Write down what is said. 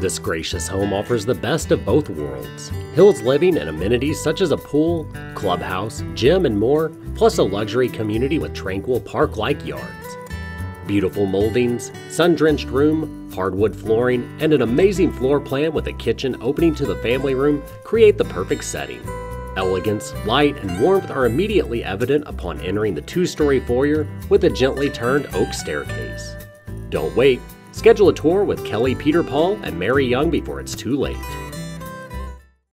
This gracious home offers the best of both worlds. Hills living and amenities such as a pool, clubhouse, gym, and more, plus a luxury community with tranquil park-like yards. Beautiful moldings, sun-drenched room, hardwood flooring, and an amazing floor plan with a kitchen opening to the family room create the perfect setting. Elegance, light, and warmth are immediately evident upon entering the two-story foyer with a gently turned oak staircase. Don't wait. Schedule a tour with Kelly Peterpaul and Mary Young before it's too late.